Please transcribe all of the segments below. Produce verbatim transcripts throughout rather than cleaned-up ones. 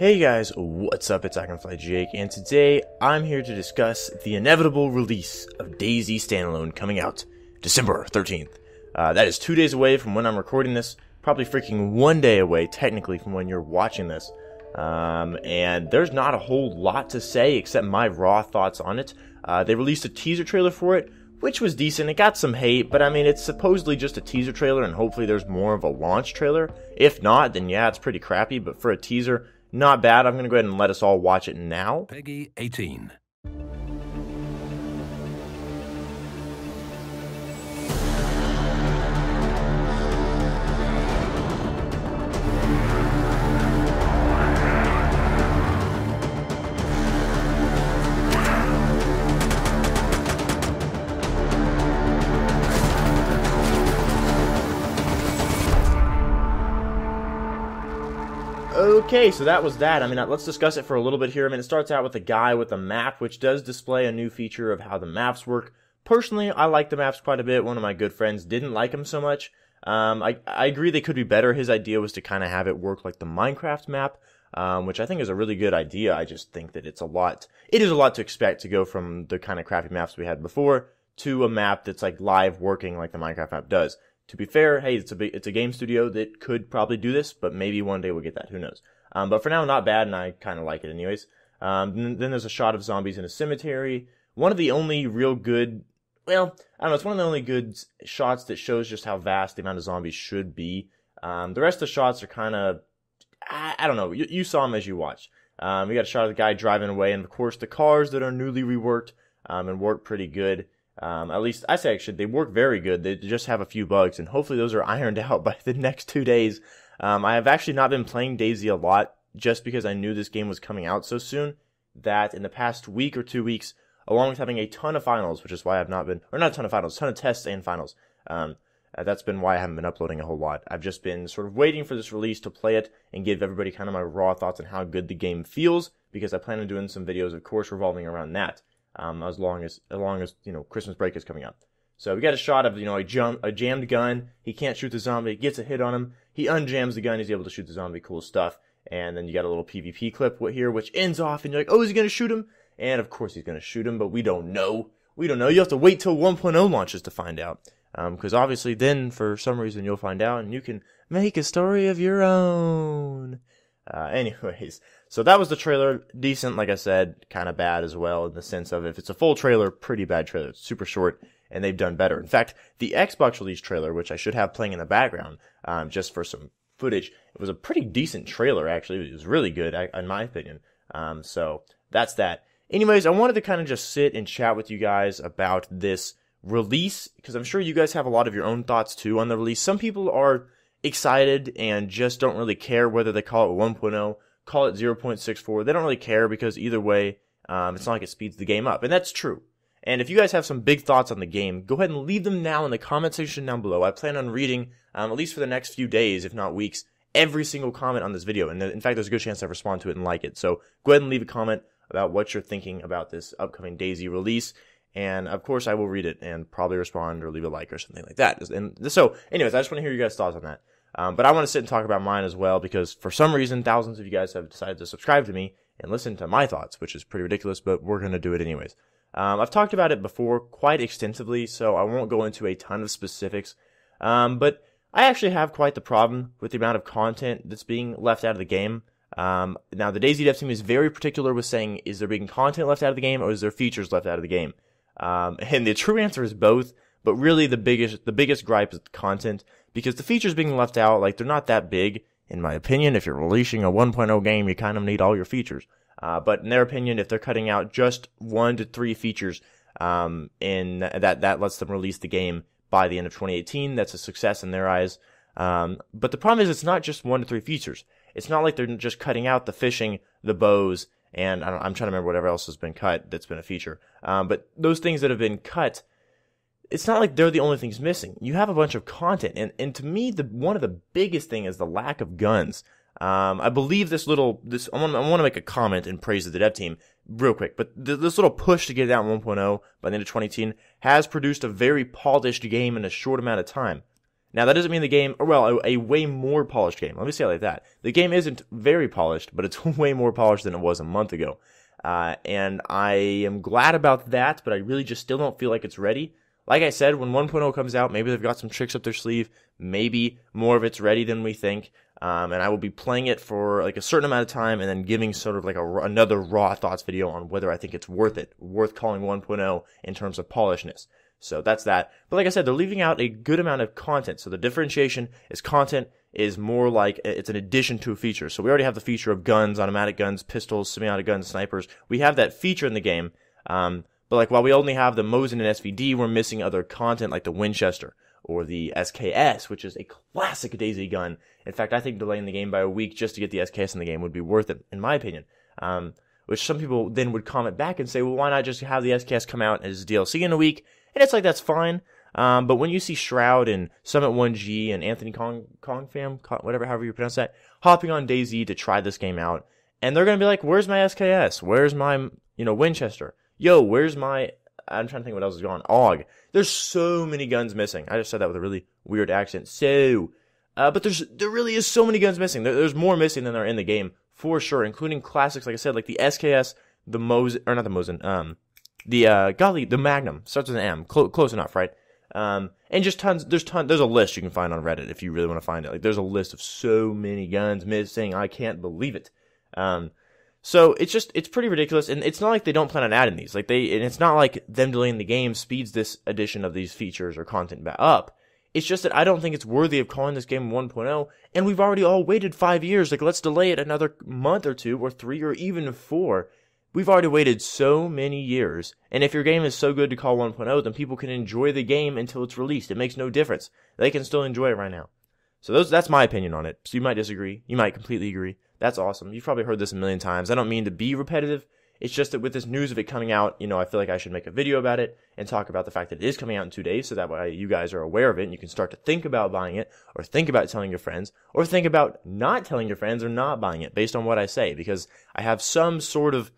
Hey guys, what's up? It's iCanFlyJake, and today I'm here to discuss the inevitable release of DayZ Standalone coming out December thirteenth. Uh, that is two days away from when I'm recording this, probably freaking one day away technically from when you're watching this. Um, and there's not a whole lot to say except my raw thoughts on it. Uh, they released a teaser trailer for it, which was decent. It got some hate, but I mean, it's supposedly just a teaser trailer, and hopefully there's more of a launch trailer. If not, then yeah, it's pretty crappy, but for a teaser, not bad. I'm going to go ahead and let us all watch it now. Peggy eighteen. Okay, so that was that. I mean, let's discuss it for a little bit here. I mean, it starts out with a guy with a map, which does display a new feature of how the maps work. Personally, I like the maps quite a bit. One of my good friends didn't like them so much. Um, I, I agree they could be better. His idea was to kind of have it work like the Minecraft map, um, which I think is a really good idea. I just think that it's a lot. It is a lot to expect to go from the kind of crappy maps we had before to a map that's like live working like the Minecraft map does. To be fair, hey, it's a big, it's a game studio that could probably do this, but maybe one day we'll get that. Who knows? Um, but for now, not bad, and I kind of like it anyways. Um, then, then there's a shot of zombies in a cemetery. One of the only real good, well, I don't know, it's one of the only good shots that shows just how vast the amount of zombies should be. Um, the rest of the shots are kind of, I, I don't know, you, you saw them as you watched. Um, we got a shot of the guy driving away, and of course the cars that are newly reworked um, and work pretty good. Um, at least I say actually they work very good. They just have a few bugs, and hopefully those are ironed out by the next two days. Um, I have actually not been playing DayZ a lot just because I knew this game was coming out so soon that in the past week or two weeks, along with having a ton of finals, which is why I've not been, or not a ton of finals, a ton of tests and finals. Um, that's been why I haven't been uploading a whole lot. I've just been sort of waiting for this release to play it and give everybody kind of my raw thoughts on how good the game feels, because I plan on doing some videos, of course, revolving around that. Um, as long as, as long as, you know, Christmas break is coming up. So we got a shot of, you know, a, jam a jammed gun. He can't shoot the zombie. Gets a hit on him. He unjams the gun. He's able to shoot the zombie. Cool stuff. And then you got a little P V P clip here, which ends off, and you're like, oh, is he going to shoot him? And of course he's going to shoot him, but we don't know. We don't know. You have to wait till one point oh launches to find out. Um, because obviously then for some reason you'll find out, and you can make a story of your own. Uh, anyways, so that was the trailer. Decent, like I said, kind of bad as well, in the sense of if it's a full trailer, pretty bad trailer. It's super short, and they've done better. In fact, the Xbox release trailer, which I should have playing in the background, um, just for some footage, it was a pretty decent trailer, actually. It was really good, I, in my opinion. Um, so that's that. Anyways, I wanted to kind of just sit and chat with you guys about this release, because I'm sure you guys have a lot of your own thoughts, too, on the release. Some people are excited and just don't really care whether they call it one point oh, call it zero point six four. They don't really care, because either way, um, it's not like it speeds the game up. And that's true. And if you guys have some big thoughts on the game, go ahead and leave them now in the comment section down below. I plan on reading, um, at least for the next few days, if not weeks, every single comment on this video. And in fact, there's a good chance I respond to it and like it. So go ahead and leave a comment about what you're thinking about this upcoming DayZ release. And, of course, I will read it and probably respond or leave a like or something like that. And so, anyways, I just want to hear you guys' thoughts on that. Um, but I want to sit and talk about mine as well, because for some reason, thousands of you guys have decided to subscribe to me and listen to my thoughts, which is pretty ridiculous, but we're going to do it anyways. Um, I've talked about it before quite extensively, so I won't go into a ton of specifics. Um, but I actually have quite the problem with the amount of content that's being left out of the game. Um, now, the DayZ dev team is very particular with saying, is there being content left out of the game, or is there features left out of the game? Um, and the true answer is both, but really the biggest, the biggest gripe is the content, because the features being left out, like, they're not that big. In my opinion, if you're releasing a one point oh game, you kind of need all your features. Uh, but in their opinion, if they're cutting out just one to three features, um, and that, that lets them release the game by the end of twenty eighteen, that's a success in their eyes. Um, but the problem is it's not just one to three features. It's not like they're just cutting out the fishing, the bows, and I don't, I'm trying to remember whatever else has been cut that's been a feature. Um, but those things that have been cut, it's not like they're the only things missing. You have a bunch of content. And, and to me, the one of the biggest thing is the lack of guns. Um, I believe this little, this I want, I want to make a comment in praise of the dev team real quick. But th this little push to get it out in one point oh by the end of twenty eighteen has produced a very polished game in a short amount of time. Now, that doesn't mean the game, or well, a, a way more polished game. Let me say it like that. The game isn't very polished, but it's way more polished than it was a month ago. Uh, and I am glad about that, but I really just still don't feel like it's ready. Like I said, when one point oh comes out, maybe they've got some tricks up their sleeve. Maybe more of it's ready than we think. Um, and I will be playing it for like a certain amount of time and then giving sort of like a, another raw thoughts video on whether I think it's worth it, worth calling one point oh in terms of polishedness. So that's that. But like I said, they're leaving out a good amount of content. So the differentiation is content is more like it's an addition to a feature. So we already have the feature of guns, automatic guns, pistols, semi-automatic guns, snipers. We have that feature in the game. Um, But like while we only have the Mosin and S V D, we're missing other content like the Winchester or the S K S, which is a classic DayZ gun. In fact, I think delaying the game by a week just to get the S K S in the game would be worth it, in my opinion. Um, which some people then would comment back and say, well, why not just have the S K S come out as D L C in a week? And it's like, that's fine. Um, but when you see Shroud and Summit one G and Anthony Kong, Kong fam, Kong, whatever, however you pronounce that, hopping on DayZ to try this game out, and they're going to be like, where's my S K S? Where's my, you know, Winchester? Yo, where's my... I'm trying to think what else is going on. A U G. There's so many guns missing. I just said that with a really weird accent. So, uh, but there's there really is so many guns missing. There, there's more missing than there are in the game, for sure, including classics, like I said, like the S K S, the Mosin... Or not the Mosin. Um, the, uh, golly, the Magnum. Starts with an M. Cl close enough, right? Um, and just tons... There's ton, There's a list you can find on Reddit if you really want to find it. Like, there's a list of so many guns missing. I can't believe it. Um... So it's just, it's pretty ridiculous, and it's not like they don't plan on adding these. Like they, and it's not like them delaying the game speeds this addition of these features or content back up. It's just that I don't think it's worthy of calling this game one point oh, and we've already all waited five years. Like, let's delay it another month or two or three or even four. We've already waited so many years, and if your game is so good to call one point oh, then people can enjoy the game until it's released. It makes no difference. They can still enjoy it right now. So those, that's my opinion on it. So you might disagree. You might completely agree. That's awesome. You've probably heard this a million times. I don't mean to be repetitive. It's just that with this news of it coming out, you know, I feel like I should make a video about it and talk about the fact that it is coming out in two days, so that way you guys are aware of it and you can start to think about buying it, or think about telling your friends, or think about not telling your friends or not buying it based on what I say, because I have some sort of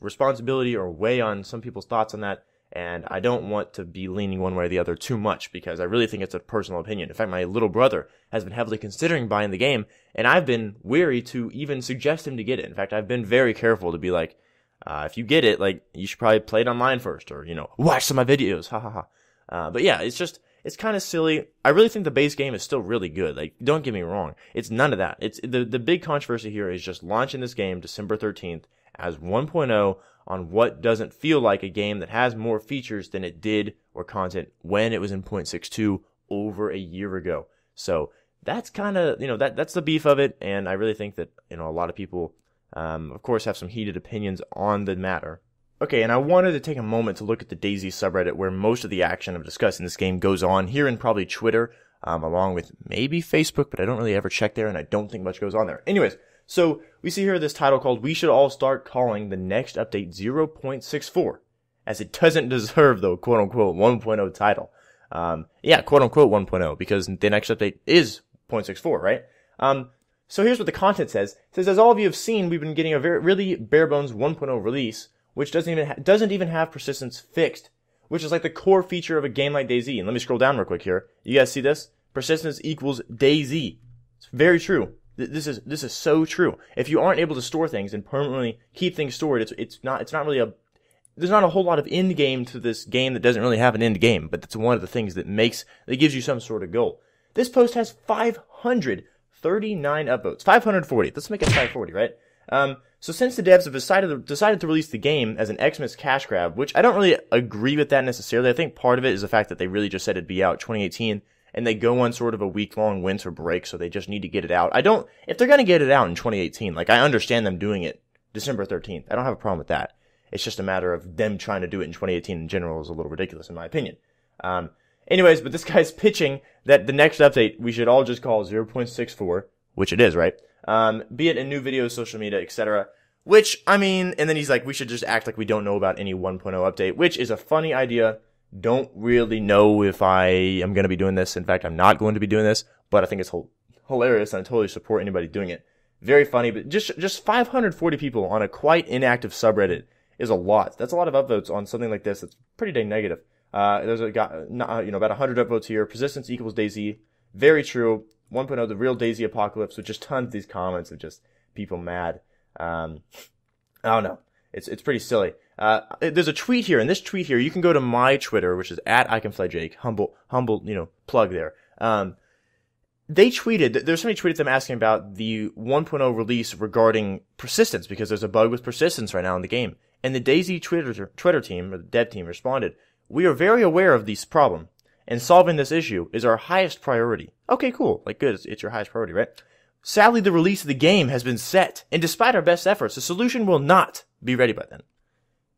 responsibility or weigh on some people's thoughts on that, and I don't want to be leaning one way or the other too much, because I really think it's a personal opinion. In fact, my little brother has been heavily considering buying the game, and I've been wary to even suggest him to get it. In fact, I've been very careful to be like, uh, if you get it, like, you should probably play it online first, or, you know, watch some of my videos, ha ha ha. Uh, but yeah, it's just, it's kind of silly. I really think the base game is still really good. Like, don't get me wrong. It's none of that. It's the, the big controversy here is just launching this game December thirteenth as one point oh on what doesn't feel like a game that has more features than it did or content when it was in point six two over a year ago. So that's kind of, you know, that that's the beef of it, and I really think that, you know, a lot of people, um, of course, have some heated opinions on the matter. Okay, and I wanted to take a moment to look at the DayZ subreddit where most of the action of discussing this game goes on, here in probably Twitter, um, along with maybe Facebook, but I don't really ever check there, and I don't think much goes on there. Anyways, so we see here this title called "We Should All Start Calling the Next Update zero point six four, as it doesn't deserve the quote-unquote one point oh title. Um, yeah, quote-unquote one point oh, because the next update is zero point six four, right? Um, so here's what the content says. It says, as all of you have seen, we've been getting a very, really bare-bones one point oh release, which doesn't even, ha doesn't even have persistence fixed, which is like the core feature of a game like DayZ. And let me scroll down real quick here. You guys see this? Persistence equals DayZ. It's very true. This is this is so true. If you aren't able to store things and permanently keep things stored, it's it's not it's not really a there's not a whole lot of end game to this game that doesn't really have an end game. But that's one of the things that makes that gives you some sort of goal. This post has five hundred thirty-nine upvotes, five hundred forty. Let's make it five forty, right? Um, so since the devs have decided to, decided to release the game as an Xmas cash grab, which I don't really agree with that necessarily. I think part of it is the fact that they really just said it'd be out twenty eighteen. And they go on sort of a week-long winter break, so they just need to get it out. I don't... If they're going to get it out in twenty eighteen, like, I understand them doing it December thirteenth. I don't have a problem with that. It's just a matter of them trying to do it in twenty eighteen in general is a little ridiculous, in my opinion. Um, anyways, but this guy's pitching that the next update we should all just call zero point six four, which it is, right? Um, be it in new videos, social media, et cetera. Which, I mean... And then he's like, we should just act like we don't know about any one point oh update, which is a funny idea. Don't really know if I am going to be doing this. In fact, I'm not going to be doing this, but I think it's hilarious, and I totally support anybody doing it. Very funny, but just just five hundred forty people on a quite inactive subreddit is a lot. That's a lot of upvotes on something like this that's pretty dang negative. Uh, there's a got uh, you know about one hundred upvotes here. Persistence equals DayZ. Very true. one point oh, the real DayZ apocalypse, with just tons of these comments of just people mad. Um, I don't know. It's it's pretty silly. Uh, there's a tweet here, and this tweet here, you can go to my Twitter, which is at iCanFlyJake. Humble, humble, you know, plug there. Um, they tweeted, there's somebody tweeted them asking about the one point oh release regarding persistence, because there's a bug with persistence right now in the game. And the DayZ Twitter, Twitter team, or the dev team, responded, "We are very aware of this problem, and solving this issue is our highest priority." Okay, cool. Like, good, it's, it's your highest priority, right? "Sadly, the release of the game has been set, and despite our best efforts, the solution will not be ready by then."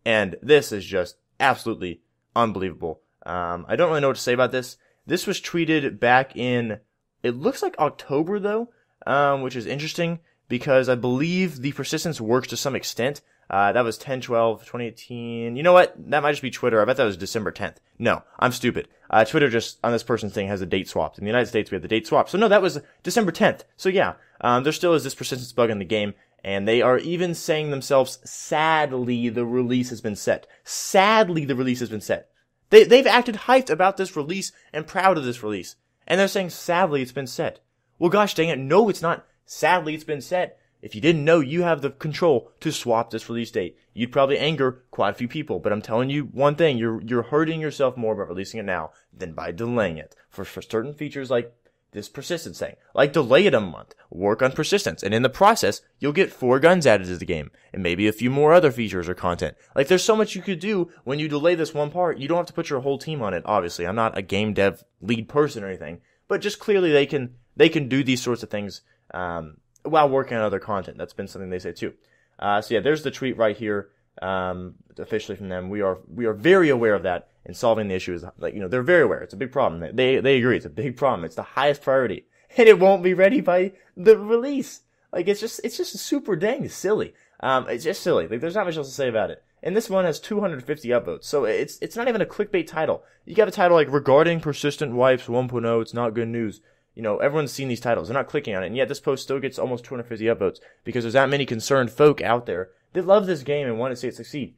And this is just absolutely unbelievable. Um, I don't really know what to say about this. This was tweeted back in, it looks like October though, um, which is interesting because I believe the persistence works to some extent. Uh, that was ten twelve twenty eighteen. You know what? That might just be Twitter. I bet that was December tenth. No, I'm stupid. Uh, Twitter just, on this person's thing, has a date swapped. In the United States, we have the date swapped. So no, that was December tenth. So yeah, um, there still is this persistence bug in the game. And they are even saying themselves, sadly, the release has been set. Sadly, the release has been set. They, they've acted hyped about this release and proud of this release. And they're saying, sadly, it's been set. Well, gosh dang it, no, it's not. Sadly, it's been set. If you didn't know, you have the control to swap this release date. You'd probably anger quite a few people. But I'm telling you one thing, you're, you're hurting yourself more by releasing it now than by delaying it. For, for certain features like this persistence thing. Like, delay it a month. Work on persistence. And in the process, you'll get four guns added to the game. And maybe a few more other features or content. Like, there's so much you could do when you delay this one part. You don't have to put your whole team on it, obviously. I'm not a game dev lead person or anything. But just clearly they can, they can do these sorts of things um, while working on other content. That's been something they say too. Uh, so yeah, there's the tweet right here. Um, officially from them. We are, we are very aware of that. And solving the issue is, like, you know, they're very aware. It's a big problem. They, they agree. It's a big problem. It's the highest priority. And it won't be ready by the release. Like, it's just, it's just super dang silly. Um, it's just silly. Like, there's not much else to say about it. And this one has two hundred fifty upvotes. So it's, it's not even a clickbait title. You got a title like, "Regarding Persistent Wipes one point oh, it's not good news." You know, everyone's seen these titles. They're not clicking on it. And yet this post still gets almost two hundred fifty upvotes because there's that many concerned folk out there that love this game and want to see it succeed.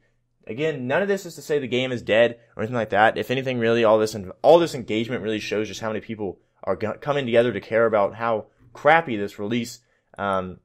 Again, none of this is to say the game is dead or anything like that. If anything, really, all this all this engagement really shows just how many people are coming together to care about how crappy this release um,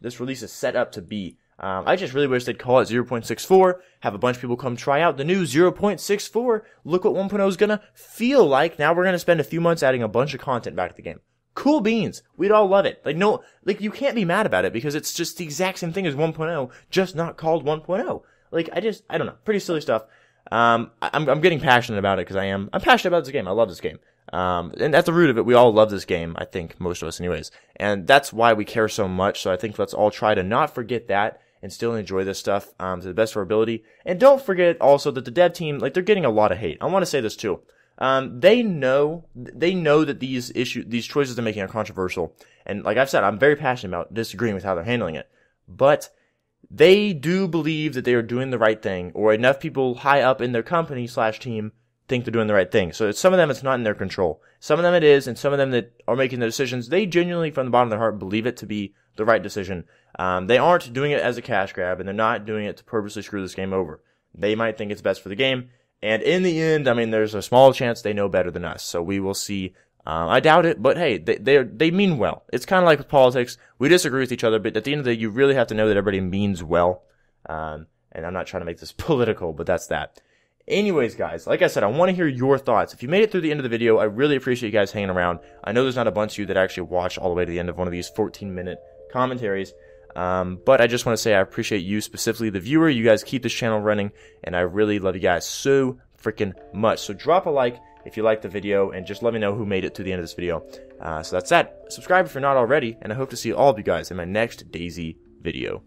this release is set up to be. Um, I just really wish they'd call it zero point six four, have a bunch of people come try out the new zero point six four, look what one point oh is going to feel like. Now we're going to spend a few months adding a bunch of content back to the game. Cool beans. We'd all love it. Like, no, like, you can't be mad about it because it's just the exact same thing as one point oh, just not called one point oh. Like, I just, I don't know. Pretty silly stuff. Um, I'm, I'm getting passionate about it because I am. I'm passionate about this game. I love this game. Um, and at the root of it, we all love this game. I think most of us anyways. And that's why we care so much. So I think let's all try to not forget that and still enjoy this stuff, um, to the best of our ability. And don't forget also that the dev team, like, they're getting a lot of hate. I want to say this too. Um, they know, they know that these issue, these choices they're making are controversial. And like I've said, I'm very passionate about disagreeing with how they're handling it. But they do believe that they are doing the right thing, or enough people high up in their company slash team think they're doing the right thing. So some of them, it's not in their control. Some of them it is, and some of them that are making the decisions, they genuinely, from the bottom of their heart, believe it to be the right decision. Um, they aren't doing it as a cash grab, and they're not doing it to purposely screw this game over. They might think it's best for the game, and in the end, I mean, there's a small chance they know better than us. So we will see. Um, I doubt it, but hey, they they they mean well. It's kind of like with politics. We disagree with each other, but at the end of the day, you really have to know that everybody means well. Um, and I'm not trying to make this political, but that's that. Anyways, guys, like I said, I want to hear your thoughts. If you made it through the end of the video, I really appreciate you guys hanging around. I know there's not a bunch of you that actually watch all the way to the end of one of these fourteen minute commentaries. Um, but I just want to say I appreciate you, specifically the viewer. You guys keep this channel running, and I really love you guys so freaking much. So drop a like if you liked the video, and just let me know who made it to the end of this video. Uh, so that's that. Subscribe if you're not already, and I hope to see all of you guys in my next DayZ video.